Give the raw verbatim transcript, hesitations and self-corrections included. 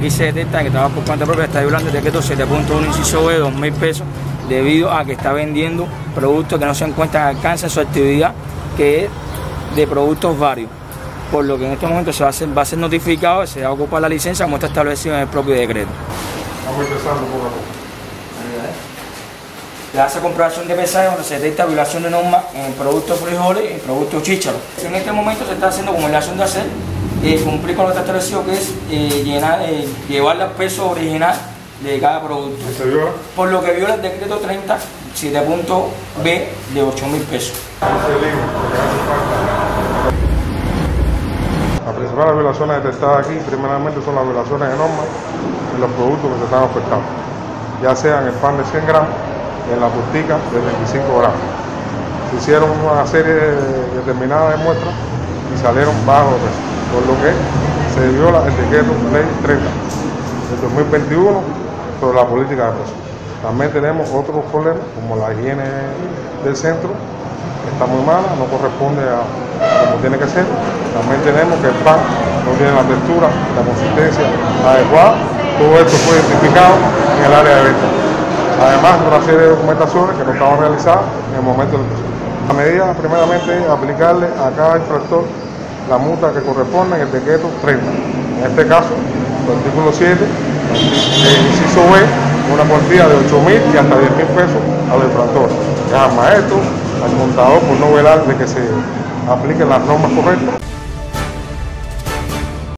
Aquí se detecta que trabaja por cuenta propia, está violando el decreto siete punto uno, inciso B, dos mil pesos, debido a que está vendiendo productos que no se encuentran al alcance de su actividad, que es de productos varios. Por lo que en este momento se va a ser, va a ser notificado, se va a ocupar la licencia como está establecido en el propio decreto. Vamos empezando poco a poco. Le hace comprobación de pesaje donde se detecta violación de normas en productos frijoles y en productos chícharos. En este momento se está haciendo como la acción de hacer, eh, cumplir con lo que está establecido, que es eh, llenar, eh, llevar el peso original de cada producto. ¿Se viola? Por lo que viola el decreto treinta, siete punto B de ocho mil pesos. Las principales violaciones detectadas aquí, primeramente, son las violaciones de normas en los productos que se están ofertando, ya sean el pan de cien gramos, en la postica de veinticinco gramos. Se hicieron una serie determinada de muestras y salieron bajo de peso, por lo que se viola el decreto ley treinta del dos mil veintiuno sobre la política de peso. También tenemos otros problemas como la higiene del centro, que está muy mala, no corresponde a como tiene que ser. También tenemos que el pan no tiene la textura, la consistencia adecuada. Todo esto fue identificado en el área de venta. Además, una serie de documentaciones que no estaban realizadas en el momento del proceso. La medida, primeramente, es aplicarle a cada infractor la multa que corresponde en el decreto treinta. En este caso, el artículo siete, el inciso B, una cuantía de ocho mil y hasta diez mil pesos al infractor. Al maestro, al contador, por no velar de que se apliquen las normas correctas.